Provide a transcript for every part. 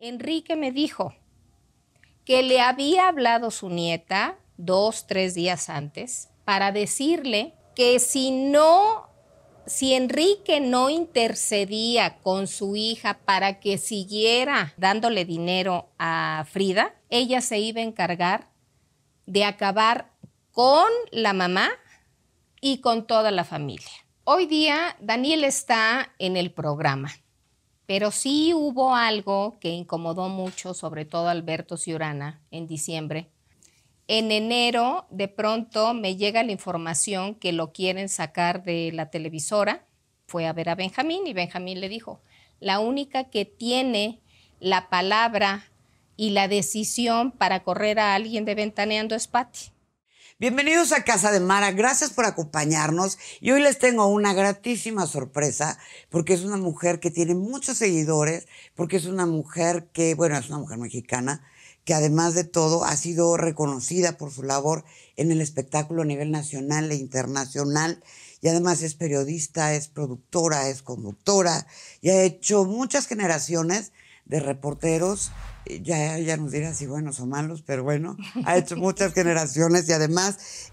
Enrique me dijo que le había hablado su nieta 2, 3 días antes para decirle que si Enrique no intercedía con su hija para que siguiera dándole dinero a Frida, ella se iba a encargar de acabar con la mamá y con toda la familia. Hoy día Daniel está en el programa, pero sí hubo algo que incomodó mucho, sobre todo a Alberto Ciurana, en diciembre. En enero, de pronto, me llega la información que lo quieren sacar de la televisora. Fue a ver a Benjamín y Benjamín le dijo, la única que tiene la palabra y la decisión para correr a alguien de Ventaneando es Pati. Bienvenidos a Casa de Mara, gracias por acompañarnos y hoy les tengo una gratísima sorpresa porque es una mujer que tiene muchos seguidores, porque es una mujer que, bueno, es una mujer mexicana que además de todo ha sido reconocida por su labor en el espectáculo a nivel nacional e internacional y además es periodista, es productora, es conductora y ha hecho muchas generaciones de reporteros. Ya nos dirá si buenos o malos, pero bueno, ha hecho muchas generaciones y además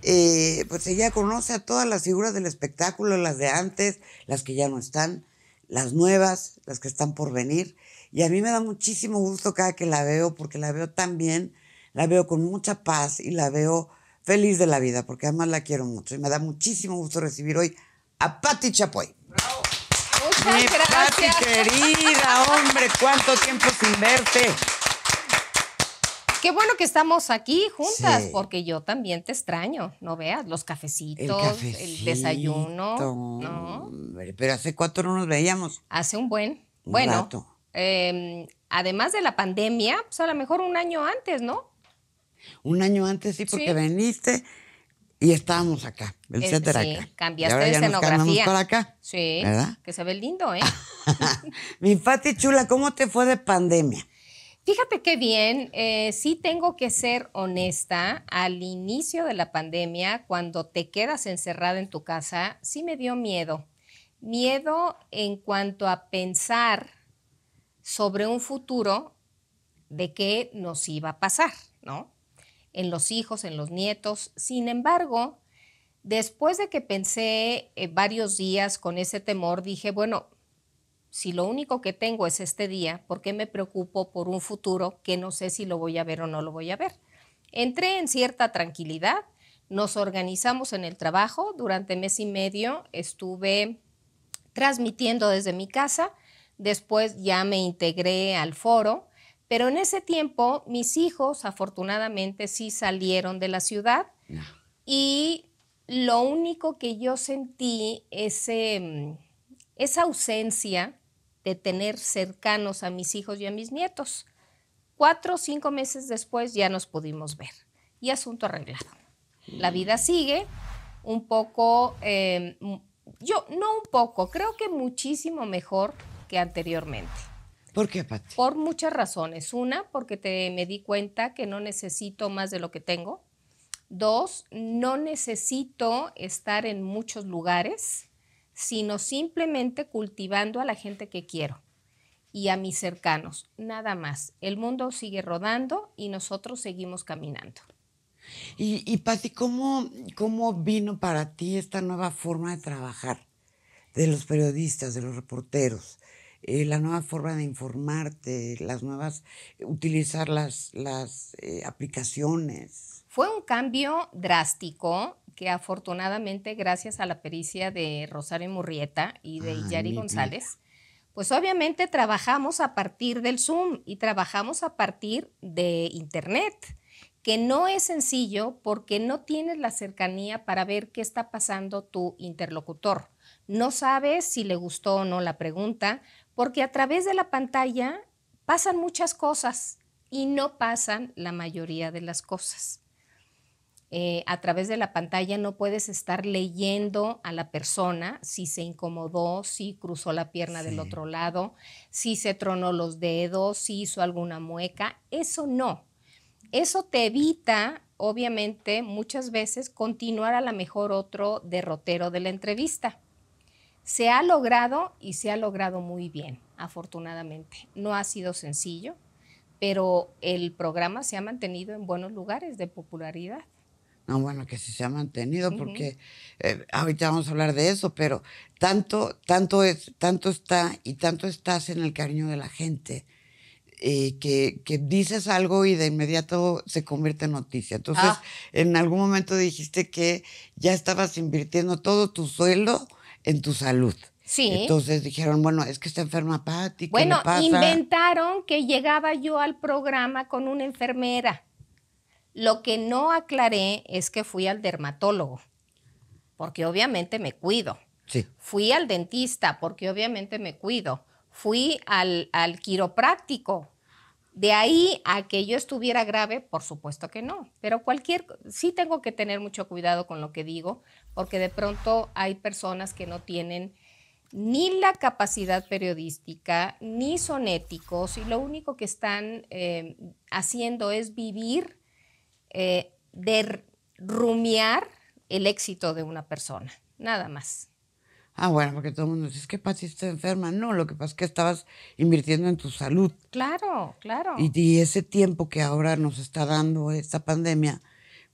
pues ella conoce a todas las figuras del espectáculo, las de antes, las que ya no están, las nuevas, las que están por venir. Y a mí me da muchísimo gusto cada que la veo porque la veo tan bien, la veo con mucha paz y la veo feliz de la vida porque además la quiero mucho y me da muchísimo gusto recibir hoy a Pati Chapoy. ¡Bravo! Muchas gracias. Pati, querida, hombre, cuánto tiempo sin verte. Qué bueno que estamos aquí juntas, sí, porque yo también te extraño, no veas, los cafecitos, el desayuno. ¿No? Pero hace cuánto no nos veíamos. Hace un buen rato. Además de la pandemia, pues a lo mejor un año antes, ¿no? Un año antes, sí, porque sí, viniste y estábamos acá, el set era acá. Cambiaste de escenografía. Para acá, sí, ¿verdad? Que se ve lindo, ¿eh? Mi Pati chula, ¿cómo te fue de pandemia? Fíjate qué bien, sí tengo que ser honesta, al inicio de la pandemia, cuando te quedas encerrada en tu casa, sí me dio miedo. Miedo en cuanto a pensar sobre un futuro de qué nos iba a pasar, ¿no? En los hijos, en los nietos. Sin embargo, después de que pensé varios días con ese temor, dije, bueno, si lo único que tengo es este día, ¿por qué me preocupo por un futuro que no sé si lo voy a ver o no lo voy a ver? Entré en cierta tranquilidad, nos organizamos en el trabajo, durante mes y medio estuve transmitiendo desde mi casa, después ya me integré al foro, pero en ese tiempo mis hijos afortunadamente sí salieron de la ciudad y lo único que yo sentí es esa ausencia de tener cercanos a mis hijos y a mis nietos. 4 o 5 meses después ya nos pudimos ver. Y asunto arreglado. La vida sigue un poco, creo que muchísimo mejor que anteriormente. ¿Por qué, Pati? Por muchas razones. Una, porque me di cuenta que no necesito más de lo que tengo. 2, no necesito estar en muchos lugares, sino simplemente cultivando a la gente que quiero y a mis cercanos, nada más. El mundo sigue rodando y nosotros seguimos caminando. Y Pati, ¿cómo vino para ti esta nueva forma de trabajar de los periodistas, de los reporteros? La nueva forma de informarte, las nuevas, utilizar las aplicaciones. Fue un cambio drástico que afortunadamente, gracias a la pericia de Rosario Murrieta y de Yari González, pues obviamente trabajamos a partir del Zoom y trabajamos a partir de Internet, que no es sencillo porque no tienes la cercanía para ver qué está pasando tu interlocutor. No sabes si le gustó o no la pregunta, porque a través de la pantalla pasan muchas cosas y no pasan la mayoría de las cosas. A través de la pantalla no puedes estar leyendo a la persona si se incomodó, si cruzó la pierna del otro lado, si se tronó los dedos, si hizo alguna mueca. Eso no. Eso te evita, obviamente, muchas veces continuar a la mejor otro derrotero de la entrevista. Se ha logrado y se ha logrado muy bien, afortunadamente. No ha sido sencillo. pero el programa se ha mantenido en buenos lugares de popularidad. No, bueno, que sí se ha mantenido, porque ahorita vamos a hablar de eso, pero tanto estás en el cariño de la gente que dices algo y de inmediato se convierte en noticia. Entonces, en algún momento dijiste que ya estabas invirtiendo todo tu sueldo en tu salud. Sí. Entonces dijeron, bueno, es que está enferma Pati, ¿qué le pasa? Inventaron que llegaba yo al programa con una enfermera. Lo que no aclaré es que fui al dermatólogo, porque obviamente me cuido. Sí. Fui al dentista, porque obviamente me cuido. Fui al quiropráctico. De ahí a que yo estuviera grave, por supuesto que no. Pero sí tengo que tener mucho cuidado con lo que digo, porque de pronto hay personas que no tienen ni la capacidad periodística, ni son éticos, y lo único que están haciendo es vivir de rumiar el éxito de una persona, nada más. Ah, bueno, porque todo el mundo dice, es que Pati está enferma. No, lo que pasa es que estabas invirtiendo en tu salud. Claro, claro. Y ese tiempo que ahora nos está dando esta pandemia,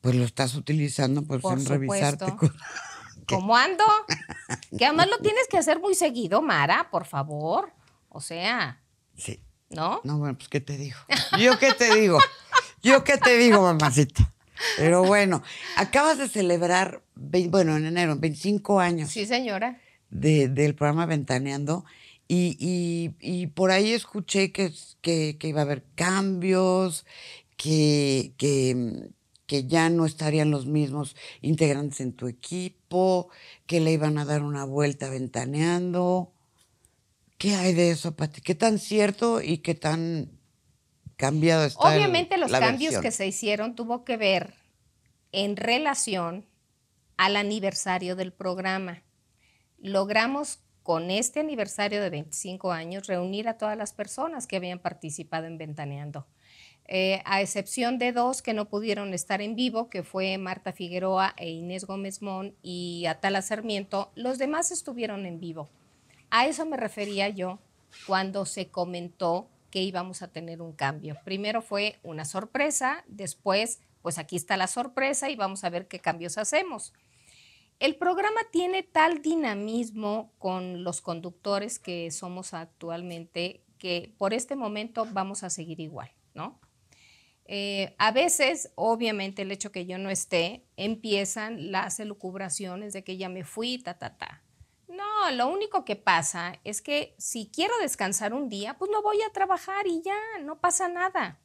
pues lo estás utilizando por sin revisarte. ¿Cómo ando? Que además lo tienes que hacer muy seguido, Mara, por favor. O sea. Sí. ¿No? No, bueno, pues ¿qué te digo? ¿Yo qué te digo? ¿Yo qué te digo, mamacita? Pero bueno, acabas de celebrar, bueno, en enero, 25 años. Sí, señora. Del programa Ventaneando. Y por ahí escuché que iba a haber cambios, que ya no estarían los mismos integrantes en tu equipo, que le iban a dar una vuelta Ventaneando. ¿Qué hay de eso, Pati? ¿Qué tan cierto y qué tan cambiado está? Obviamente los cambios que se hicieron tuvo que ver en relación al aniversario del programa. Logramos con este aniversario de 25 años reunir a todas las personas que habían participado en Ventaneando. A excepción de dos que no pudieron estar en vivo, que fue Marta Figueroa e Inés Gómez Mon y Atala Sarmiento, los demás estuvieron en vivo. A eso me refería yo cuando se comentó que íbamos a tener un cambio. Primero fue una sorpresa, después, pues aquí está la sorpresa y vamos a ver qué cambios hacemos. El programa tiene tal dinamismo con los conductores que somos actualmente que por este momento vamos a seguir igual, ¿no? A veces, obviamente, el hecho que yo no esté, empiezan las elucubraciones de que ya me fui, No, lo único que pasa es que si quiero descansar un día, pues no voy a trabajar y ya, no pasa nada.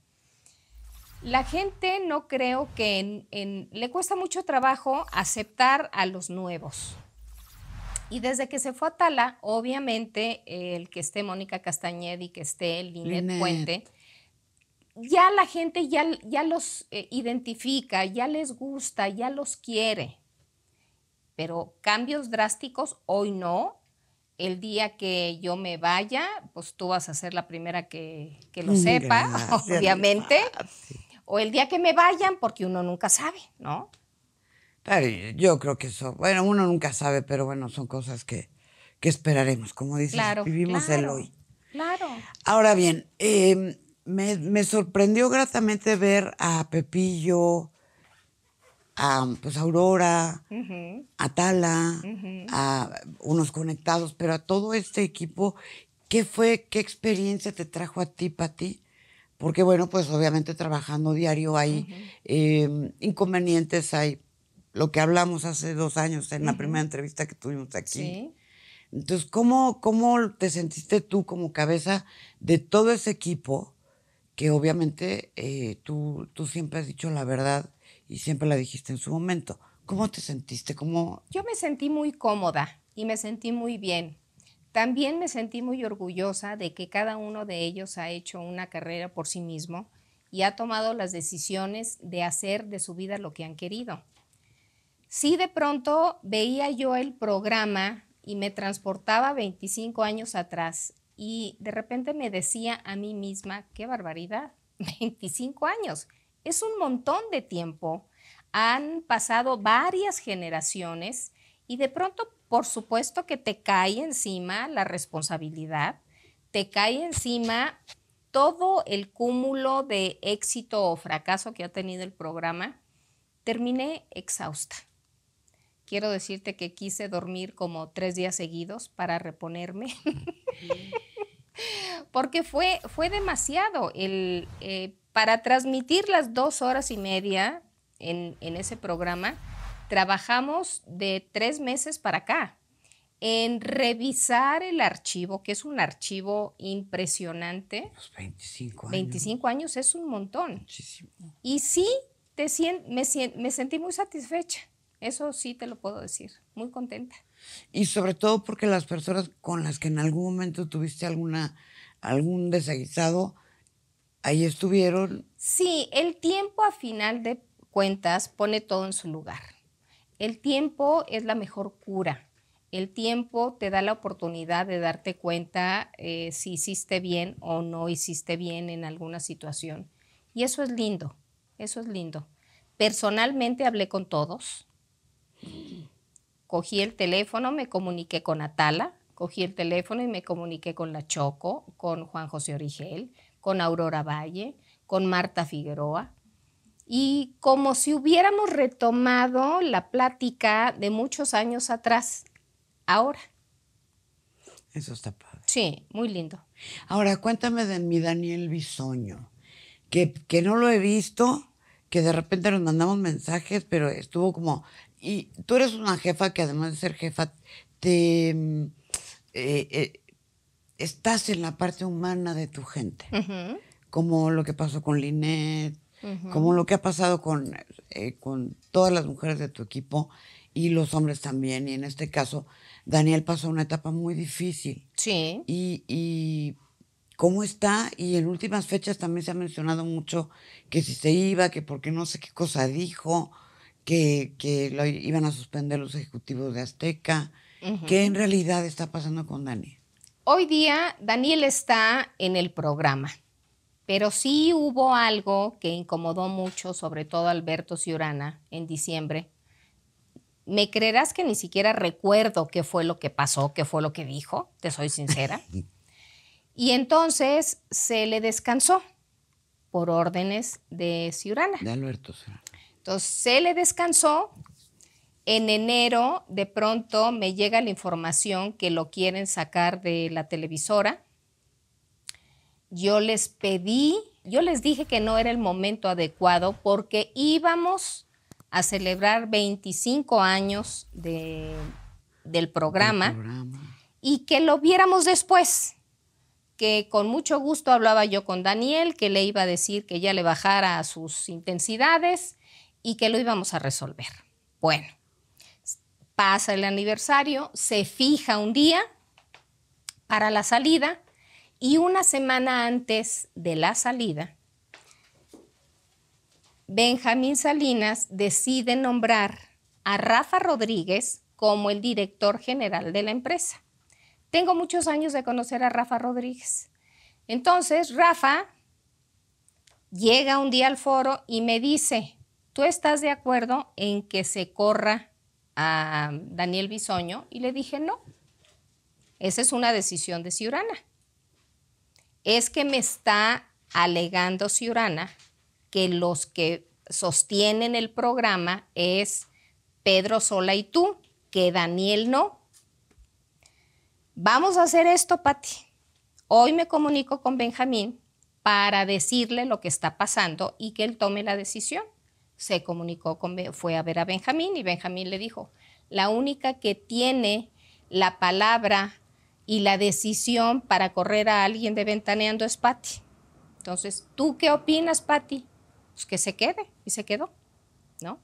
La gente no creo que le cuesta mucho trabajo aceptar a los nuevos. Y desde que se fue a Tala, obviamente, el que esté Mónica Castañeda y que esté Linet Puente, ya la gente ya los identifica, ya les gusta, ya los quiere. Pero cambios drásticos, hoy no. El día que yo me vaya, pues tú vas a ser la primera que lo sepa, gracias, obviamente. Gracias. O el día que me vayan, porque uno nunca sabe, ¿no? Claro, yo creo que eso, bueno, uno nunca sabe, pero bueno, son cosas que esperaremos. Como dices, claro, vivimos el hoy. Claro. Ahora bien, me sorprendió gratamente ver a Pepillo, a pues, Aurora, a Tala, a unos conectados, pero a todo este equipo. ¿Qué experiencia te trajo a ti, Pati? Porque, bueno, pues obviamente trabajando diario hay inconvenientes, hay lo que hablamos hace 2 años en la primera entrevista que tuvimos aquí. Sí. Entonces, ¿cómo te sentiste tú como cabeza de todo ese equipo? Que obviamente tú siempre has dicho la verdad y siempre la dijiste en su momento. ¿Cómo te sentiste? Yo me sentí muy cómoda y me sentí muy bien. También me sentí muy orgullosa de que cada uno de ellos ha hecho una carrera por sí mismo y ha tomado las decisiones de hacer de su vida lo que han querido. Sí, de pronto veía yo el programa y me transportaba 25 años atrás y de repente me decía a mí misma, qué barbaridad, 25 años. Es un montón de tiempo, han pasado varias generaciones y de pronto, por supuesto que te cae encima la responsabilidad, te cae encima todo el cúmulo de éxito o fracaso que ha tenido el programa, terminé exhausta. Quiero decirte que quise dormir como 3 días seguidos para reponerme. Porque fue demasiado. Para transmitir las 2 horas y media en ese programa, trabajamos de 3 meses para acá en revisar el archivo, que es un archivo impresionante. Los 25 años. 25 años es un montón. Muchísimo. Y sí, me sentí muy satisfecha. Eso sí te lo puedo decir, muy contenta. Y sobre todo porque las personas con las que en algún momento tuviste algún desaguisado, ahí estuvieron. Sí, el tiempo a final de cuentas pone todo en su lugar. El tiempo es la mejor cura. El tiempo te da la oportunidad de darte cuenta si hiciste bien o no hiciste bien en alguna situación. Y eso es lindo, eso es lindo. Personalmente hablé con todos. Cogí el teléfono, me comuniqué con Atala, cogí el teléfono y me comuniqué con La Choco, con Juan José Origel, con Aurora Valle, con Marta Figueroa. Y como si hubiéramos retomado la plática de muchos años atrás, ahora. Eso está padre. Sí, muy lindo. Ahora, cuéntame de mi Daniel Bisogno, que no lo he visto, que de repente nos mandamos mensajes, pero estuvo como... Y tú eres una jefa que además de ser jefa, estás en la parte humana de tu gente. Uh-huh. Como lo que pasó con Linet, uh-huh, como lo que ha pasado con todas las mujeres de tu equipo y los hombres también. Y en este caso, Daniel pasó una etapa muy difícil. Sí. Y cómo está, y en últimas fechas también se ha mencionado mucho que si se iba, que porque no sé qué cosa dijo... Que lo iban a suspender los ejecutivos de Azteca. Uh-huh. ¿Qué en realidad está pasando con Dani? Hoy día Daniel está en el programa, pero sí hubo algo que incomodó mucho, sobre todo a Alberto Ciurana, en diciembre. ¿Me creerás que ni siquiera recuerdo qué fue lo que pasó, qué fue lo que dijo? Te soy sincera. Y entonces se le descansó por órdenes de Ciurana. De Alberto Ciurana. Entonces, se le descansó. En enero, de pronto, me llega la información que lo quieren sacar de la televisora. Yo les dije que no era el momento adecuado porque íbamos a celebrar 25 años del programa y que lo viéramos después. Que con mucho gusto hablaba yo con Daniel, que le iba a decir que ya le bajara a sus intensidades y que lo íbamos a resolver. Bueno, pasa el aniversario, se fija un día para la salida y una semana antes de la salida, Benjamín Salinas decide nombrar a Rafa Rodríguez como el director general de la empresa. Tengo muchos años de conocer a Rafa Rodríguez. Entonces, Rafa llega un día al foro y me dice... ¿Tú estás de acuerdo en que se corra a Daniel Bisogno? Y le dije, no, esa es una decisión de Ciurana. Es que me está alegando Ciurana que los que sostienen el programa es Pedro Sola y tú, que Daniel no. Vamos a hacer esto, Pati. Hoy me comunico con Benjamín para decirle lo que está pasando y que él tome la decisión. Se comunicó fue a ver a Benjamín y Benjamín le dijo, la única que tiene la palabra y la decisión para correr a alguien de Ventaneando es Pati. Entonces, ¿tú qué opinas, Pati? Pues que se quede. Y se quedó, ¿no?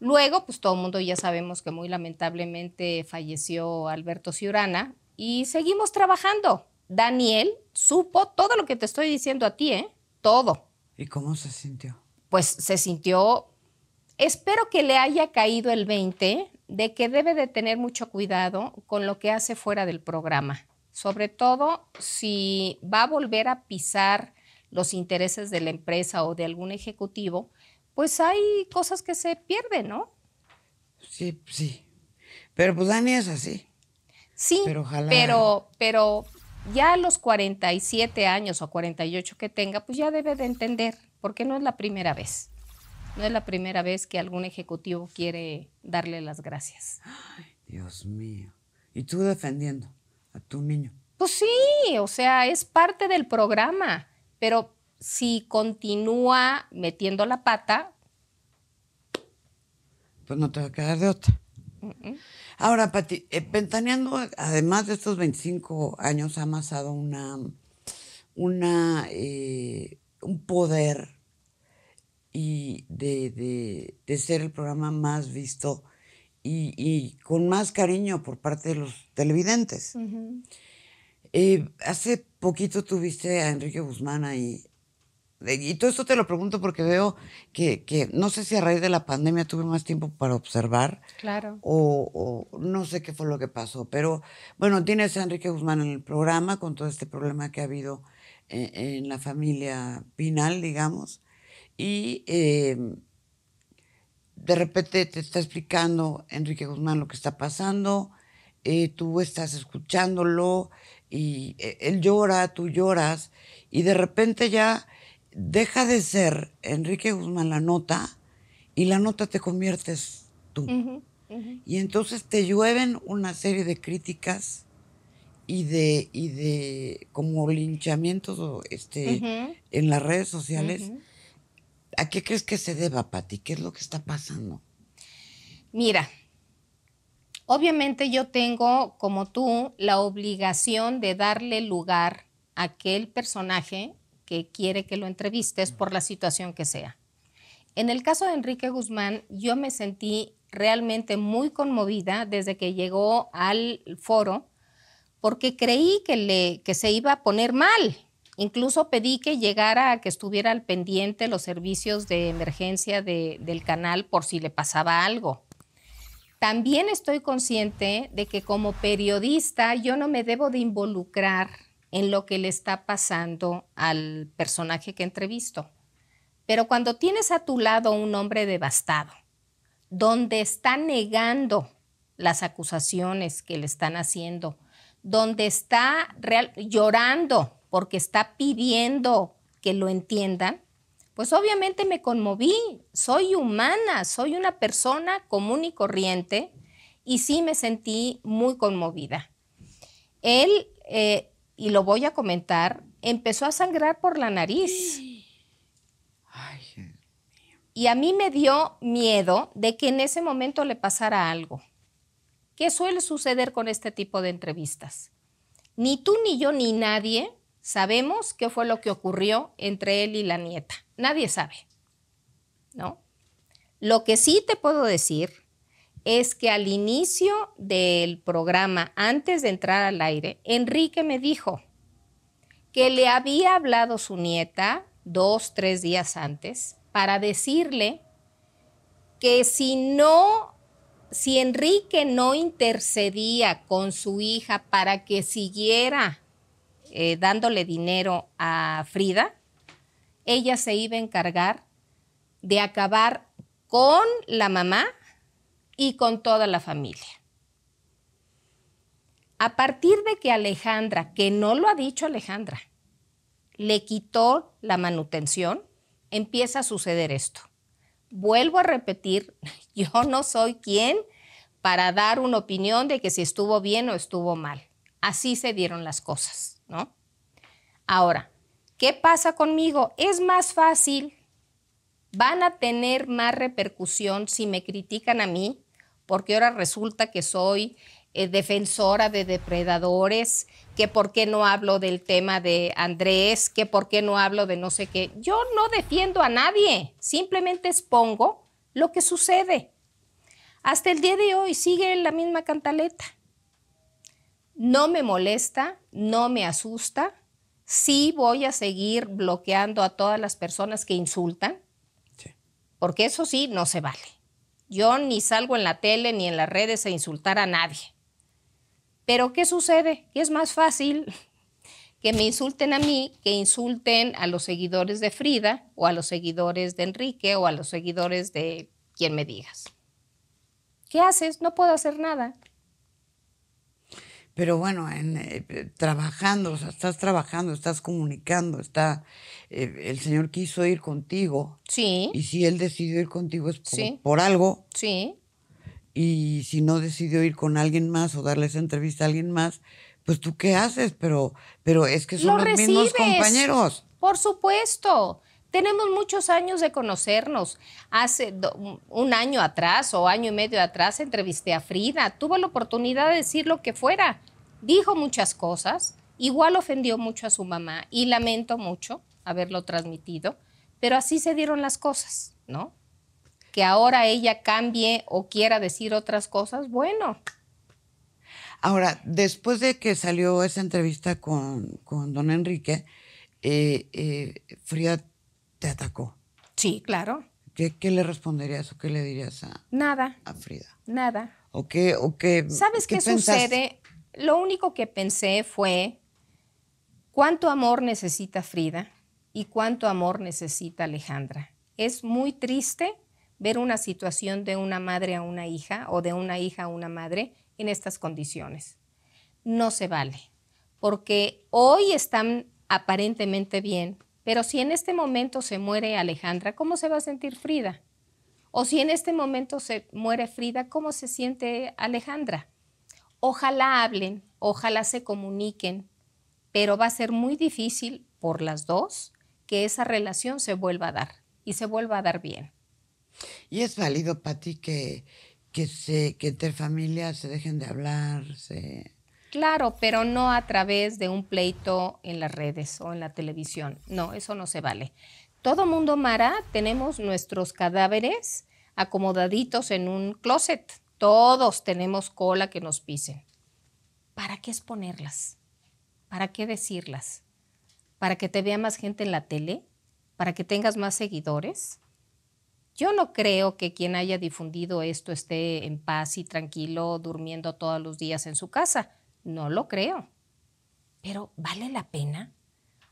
Luego, pues todo el mundo ya sabemos que muy lamentablemente falleció Alberto Ciurana y seguimos trabajando. Daniel supo todo lo que te estoy diciendo a ti, ¿eh? Todo. ¿Y cómo se sintió? Pues se sintió, espero que le haya caído el 20 de que debe de tener mucho cuidado con lo que hace fuera del programa, sobre todo si va a volver a pisar los intereses de la empresa o de algún ejecutivo, pues hay cosas que se pierden, ¿no? Sí, sí, pero pues Dani es así. Sí, pero ya a los 47 años o 48 que tenga, pues ya debe de entender, porque no es la primera vez. No es la primera vez que algún ejecutivo quiere darle las gracias. Ay, Dios mío. ¿Y tú defendiendo a tu niño? Pues sí, o sea, es parte del programa, pero si continúa metiendo la pata... Pues no te va a quedar de otra. Ahora, Pati, Ventaneando, además de estos 25 años, ha amasado un poder y de ser el programa más visto y con más cariño por parte de los televidentes. Hace poquito tuviste a Enrique Guzmán ahí. Y todo esto te lo pregunto porque veo que no sé si a raíz de la pandemia tuve más tiempo para observar. Claro. O no sé qué fue lo que pasó. Pero bueno, tienes a Enrique Guzmán en el programa con todo este problema que ha habido en la familia Pinal, digamos. Y de repente te está explicando Enrique Guzmán lo que está pasando. Tú estás escuchándolo y él llora, tú lloras. Y de repente ya... deja de ser Enrique Guzmán la nota y la nota te conviertes tú. Y entonces te llueven una serie de críticas y de como linchamientos en las redes sociales. ¿A qué crees que se deba, Pati? ¿Qué es lo que está pasando? Mira, obviamente yo tengo, como tú, la obligación de darle lugar a aquel personaje que quiere que lo entrevistes por la situación que sea. En el caso de Enrique Guzmán, yo me sentí realmente muy conmovida desde que llegó al foro, porque creí que se iba a poner mal. Incluso pedí que llegara, a que estuviera al pendiente los servicios de emergencia del canal por si le pasaba algo. También estoy consciente de que como periodista yo no me debo de involucrar en lo que le está pasando al personaje que entrevisto. Pero cuando tienes a tu lado un hombre devastado, donde está negando las acusaciones que le están haciendo, donde está llorando porque está pidiendo que lo entiendan, pues obviamente me conmoví. Soy humana, soy una persona común y corriente, y sí me sentí muy conmovida. Él... y lo voy a comentar, empezó a sangrar por la nariz. Ay, Dios mío. Y a mí me dio miedo de que en ese momento le pasara algo. ¿Qué suele suceder con este tipo de entrevistas? Ni tú, ni yo, ni nadie sabemos qué fue lo que ocurrió entre él y la nieta. Nadie sabe, ¿no? Lo que sí te puedo decir es que al inicio del programa, antes de entrar al aire, Enrique me dijo que le había hablado su nieta 2, 3 días antes para decirle que si Enrique no intercedía con su hija para que siguiera dándole dinero a Frida, ella se iba a encargar de acabar con la mamá y con toda la familia. A partir de que Alejandra, que no lo ha dicho Alejandra, le quitó la manutención, empieza a suceder esto. Vuelvo a repetir, yo no soy quien para dar una opinión de que si estuvo bien o estuvo mal. Así se dieron las cosas, ¿no? Ahora, ¿qué pasa conmigo? Es más fácil... van a tener más repercusión si me critican a mí, porque ahora resulta que soy defensora de depredadores, que por qué no hablo del tema de Andrés, que por qué no hablo de no sé qué. Yo no defiendo a nadie, simplemente expongo lo que sucede. Hasta el día de hoy sigue la misma cantaleta. No me molesta, no me asusta, sí voy a seguir bloqueando a todas las personas que insultan, porque eso sí no se vale. Yo ni salgo en la tele ni en las redes a insultar a nadie. Pero ¿qué sucede? Que es más fácil que me insulten a mí, que insulten a los seguidores de Frida o a los seguidores de Enrique o a los seguidores de quien me digas. ¿Qué haces? No puedo hacer nada. Pero bueno, trabajando, o sea, estás trabajando, estás comunicando, el señor quiso ir contigo. Sí. Y si él decidió ir contigo es por algo. Sí. Y si no decidió ir con alguien más o darle esa entrevista a alguien más, pues tú qué haces, pero es que son los mismos compañeros. Por supuesto. Tenemos muchos años de conocernos. Hace un año atrás o año y medio atrás entrevisté a Frida. Tuve la oportunidad de decir lo que fuera. Dijo muchas cosas. Igual ofendió mucho a su mamá y lamento mucho haberlo transmitido. Pero así se dieron las cosas, ¿no? Que ahora ella cambie o quiera decir otras cosas, bueno. Ahora, después de que salió esa entrevista con don Enrique, Frida te atacó. Sí, claro. ¿Qué le responderías o qué le dirías a, nada, a Frida? Nada. ¿O qué, ¿Sabes qué sucede? Lo único que pensé fue cuánto amor necesita Frida y cuánto amor necesita Alejandra. Es muy triste ver una situación de una madre a una hija o de una hija a una madre en estas condiciones. No se vale, porque hoy están aparentemente bien. Pero si en este momento se muere Alejandra, ¿cómo se va a sentir Frida? O si en este momento se muere Frida, ¿cómo se siente Alejandra? Ojalá hablen, ojalá se comuniquen, pero va a ser muy difícil por las dos que esa relación se vuelva a dar y se vuelva a dar bien. ¿Y es válido, Pati, que entre familias se dejen de hablar, Claro, pero no a través de un pleito en las redes o en la televisión. No, eso no se vale. Todo mundo, Mara, tenemos nuestros cadáveres acomodaditos en un closet. Todos tenemos cola que nos pisen. ¿Para qué exponerlas? ¿Para qué decirlas? ¿Para que te vea más gente en la tele? ¿Para que tengas más seguidores? Yo no creo que quien haya difundido esto esté en paz y tranquilo, durmiendo todos los días en su casa. No lo creo, pero ¿vale la pena?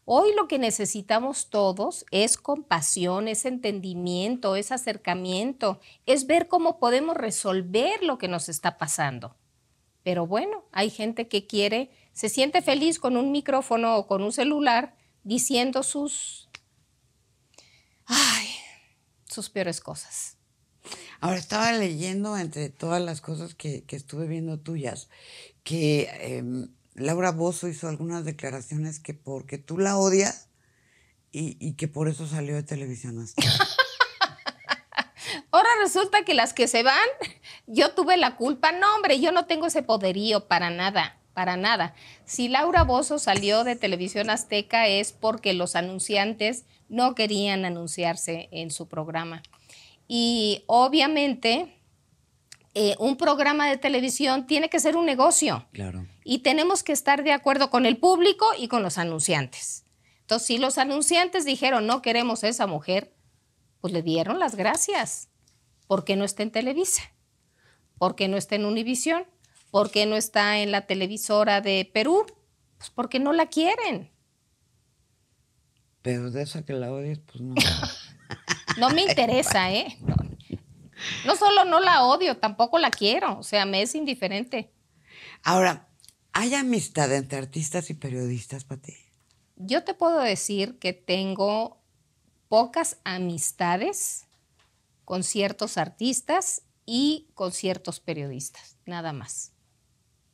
Hoy lo que necesitamos todos es compasión, es entendimiento, es acercamiento, es ver cómo podemos resolver lo que nos está pasando. Pero bueno, hay gente que quiere, se siente feliz con un micrófono o con un celular diciendo sus peores cosas. Ahora, estaba leyendo entre todas las cosas que estuve viendo tuyas, que Laura Bozzo hizo algunas declaraciones que porque tú la odias y que por eso salió de Televisión Azteca. Ahora resulta que las que se van, yo tuve la culpa. No, hombre, yo no tengo ese poderío para nada, para nada. Si Laura Bozzo salió de Televisión Azteca es porque los anunciantes no querían anunciarse en su programa. Y obviamente un programa de televisión tiene que ser un negocio. Claro. Y tenemos que estar de acuerdo con el público y con los anunciantes. Entonces, si los anunciantes dijeron no queremos a esa mujer, pues le dieron las gracias. ¿Por qué no está en Televisa? ¿Por qué no está en Univisión? ¿Por qué no está en la televisora de Perú? Pues porque no la quieren. Pero de esa que la odies, pues no. No me interesa, ¿eh? No, no solo no la odio, tampoco la quiero. O sea, me es indiferente. Ahora, ¿hay amistad entre artistas y periodistas, Pati? Yo te puedo decir que tengo pocas amistades con ciertos artistas y con ciertos periodistas, nada más.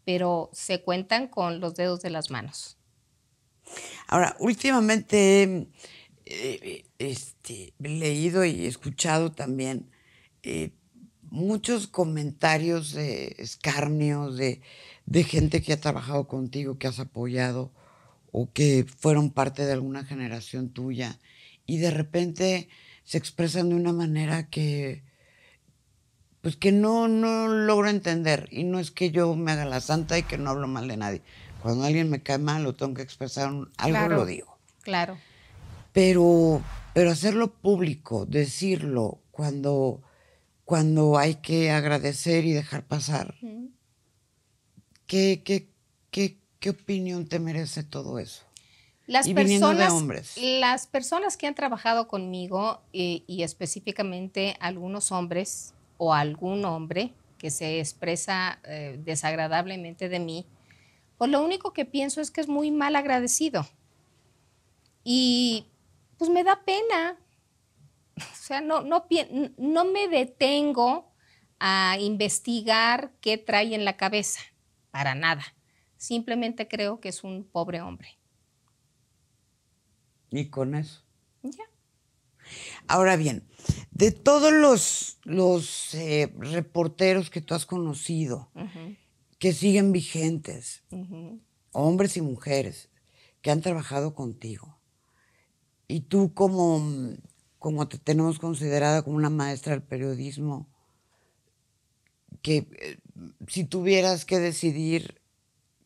Pero se cuentan con los dedos de las manos. Ahora, últimamente... leído y escuchado también muchos comentarios de escarnios de gente que ha trabajado contigo, que has apoyado o que fueron parte de alguna generación tuya y de repente se expresan de una manera que pues que no logro entender, y no es que yo me haga la santa y que no hablo mal de nadie. Cuando alguien me cae mal o tengo que expresar algo, claro, lo digo. Claro. Pero hacerlo público, decirlo, cuando hay que agradecer y dejar pasar, ¿qué opinión te merece todo eso? Y viniendo de hombres. Las personas que han trabajado conmigo, y específicamente algunos hombres o algún hombre que se expresa desagradablemente de mí, pues lo único que pienso es que es muy mal agradecido. Y pues me da pena. O sea, no me detengo a investigar qué trae en la cabeza, para nada. Simplemente creo que es un pobre hombre. ¿Y con eso? Ya. Ahora bien, de todos los reporteros que tú has conocido, uh-huh, que siguen vigentes, uh-huh, hombres y mujeres que han trabajado contigo, y tú como te tenemos considerada como una maestra del periodismo, que si tuvieras que decidir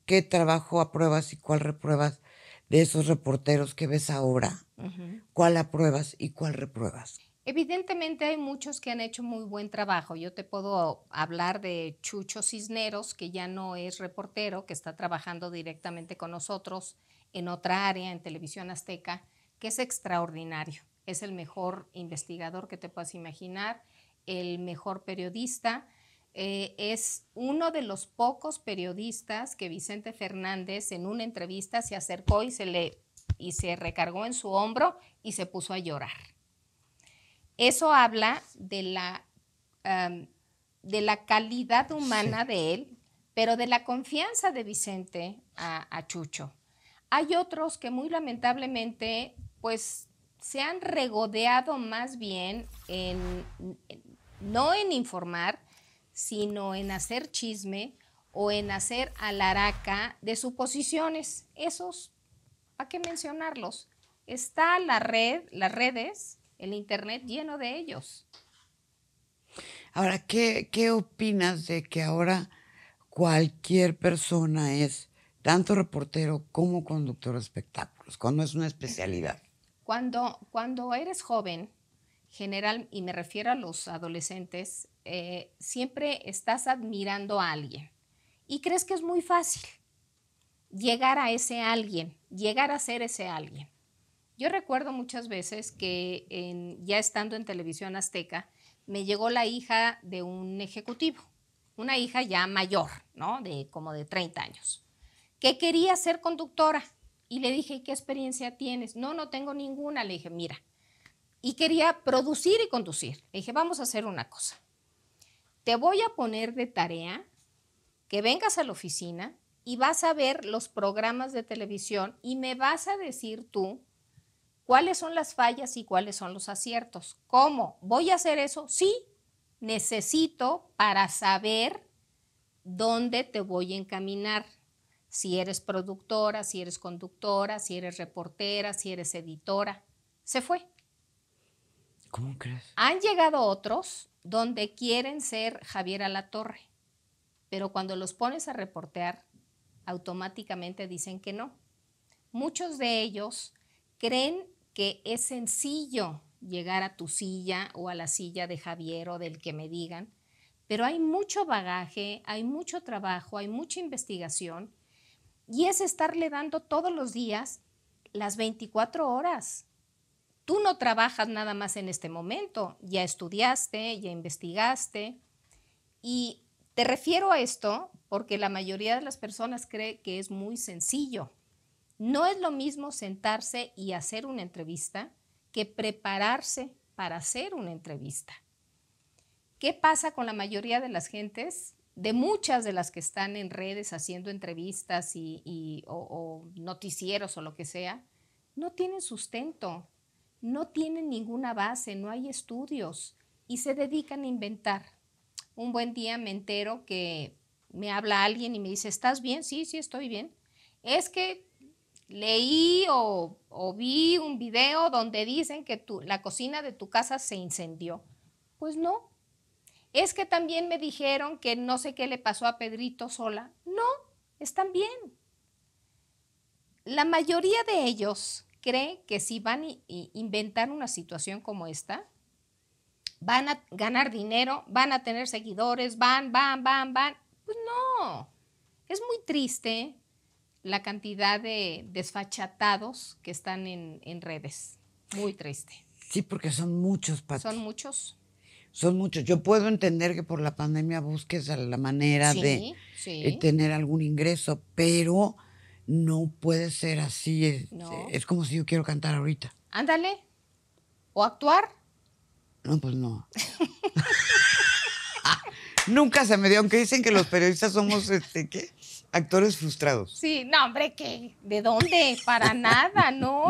qué trabajo apruebas y cuál repruebas de esos reporteros que ves ahora, uh-huh, ¿cuál apruebas y cuál repruebas? Evidentemente hay muchos que han hecho muy buen trabajo. Yo te puedo hablar de Chucho Cisneros, que ya no es reportero, que está trabajando directamente con nosotros en otra área, en Televisión Azteca, que es extraordinario. Es el mejor investigador que te puedas imaginar, el mejor periodista. Es uno de los pocos periodistas que Vicente Fernández en una entrevista se acercó y se recargó en su hombro y se puso a llorar. Eso habla de la calidad humana, sí, de él, pero de la confianza de Vicente a Chucho. Hay otros que muy lamentablemente pues se han regodeado más bien no en informar, sino en hacer chisme o en hacer alaraca de suposiciones. Esos, ¿para qué mencionarlos? Está las redes, el internet lleno de ellos. Ahora, ¿qué opinas de que ahora cualquier persona es tanto reportero como conductor de espectáculos, cuando es una especialidad? Cuando eres joven, y me refiero a los adolescentes, siempre estás admirando a alguien y crees que es muy fácil llegar a ese alguien, llegar a ser ese alguien. Yo recuerdo muchas veces que ya estando en Televisión Azteca, me llegó la hija de un ejecutivo, una hija ya mayor, ¿no? Como de 30 años, que quería ser conductora. Y le dije, ¿qué experiencia tienes? No tengo ninguna. Le dije, mira. Y quería producir y conducir. Le dije, vamos a hacer una cosa. Te voy a poner de tarea que vengas a la oficina y vas a ver los programas de televisión y me vas a decir tú cuáles son las fallas y cuáles son los aciertos. ¿Cómo? ¿Voy a hacer eso? Sí, necesito para saber dónde te voy a encaminar. Si eres productora, si eres conductora, si eres reportera, si eres editora. Se fue. ¿Cómo crees? Han llegado otros donde quieren ser Javier Alatorre, pero cuando los pones a reportear, automáticamente dicen que no. Muchos de ellos creen que es sencillo llegar a tu silla o a la silla de Javier o del que me digan, pero hay mucho bagaje, hay mucho trabajo, hay mucha investigación y es estarle dando todos los días las 24 horas. Tú no trabajas nada más en este momento, ya estudiaste, ya investigaste. Y te refiero a esto porque la mayoría de las personas cree que es muy sencillo. No es lo mismo sentarse y hacer una entrevista que prepararse para hacer una entrevista. ¿Qué pasa con la mayoría de las gentes? De muchas de las que están en redes haciendo entrevistas o noticieros o lo que sea, no tienen sustento. No tienen ninguna base, no hay estudios y se dedican a inventar. Un buen día me entero que me habla alguien y me dice, ¿estás bien? Sí, estoy bien. Es que leí o vi un video donde dicen que la cocina de tu casa se incendió. Pues no. Es que también me dijeron que no sé qué le pasó a Pedrito Sola. No, están bien. La mayoría de ellos cree que si van a inventar una situación como esta, van a ganar dinero, van a tener seguidores, van. Pues no, es muy triste la cantidad de desfachatados que están en redes, muy triste. Sí, porque son muchos, Pati. Son muchos. son muchos. Yo puedo entender que por la pandemia busques la manera de tener algún ingreso, pero no puede ser así. Es como si yo quiero cantar ahorita. Ándale. ¿O actuar? No, pues no. Nunca se me dio, aunque dicen que los periodistas somos, ¿qué? Actores frustrados. Sí, no, hombre, ¿qué? ¿De dónde? Para nada. No,